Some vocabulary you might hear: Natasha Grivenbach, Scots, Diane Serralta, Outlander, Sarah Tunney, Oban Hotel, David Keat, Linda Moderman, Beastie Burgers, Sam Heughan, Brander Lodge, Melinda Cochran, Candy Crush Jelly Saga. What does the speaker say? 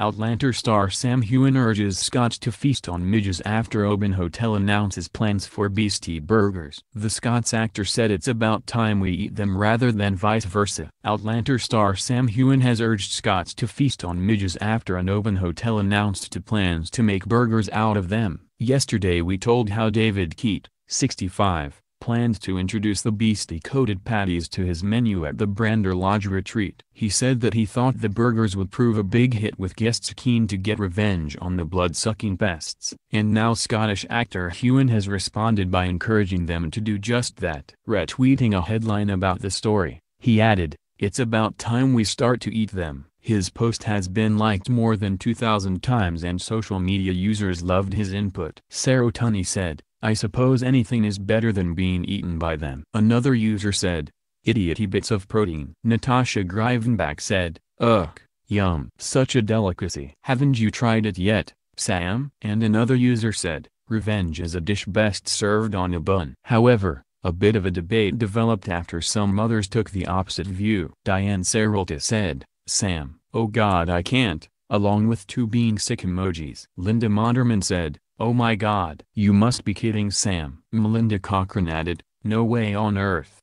Outlander star Sam Heughan urges Scots to feast on midges after Oban Hotel announces plans for Beastie Burgers. The Scots actor said it's about time we eat them rather than vice versa. Outlander star Sam Heughan has urged Scots to feast on midges after an Oban Hotel announced plans to make burgers out of them. Yesterday we told how David Keat, 65, planned to introduce the beastie-coated patties to his menu at the Brander Lodge retreat. He said that he thought the burgers would prove a big hit with guests keen to get revenge on the blood-sucking pests. And now Scottish actor Heughan has responded by encouraging them to do just that. Retweeting a headline about the story, he added, "It's about time we start to eat them." His post has been liked more than 2,000 times and social media users loved his input. Sarah Tunney said, "I suppose anything is better than being eaten by them." Another user said, "Idioty bits of protein." Natasha Grivenbach said, "Ugh, yum. Such a delicacy. Haven't you tried it yet, Sam?" And another user said, "Revenge is a dish best served on a bun." However, a bit of a debate developed after some others took the opposite view. Diane Serralta said, "Sam, oh god I can't," along with two being sick emojis. Linda Moderman said, "Oh my god. You must be kidding Sam." Melinda Cochran added, "No way on earth."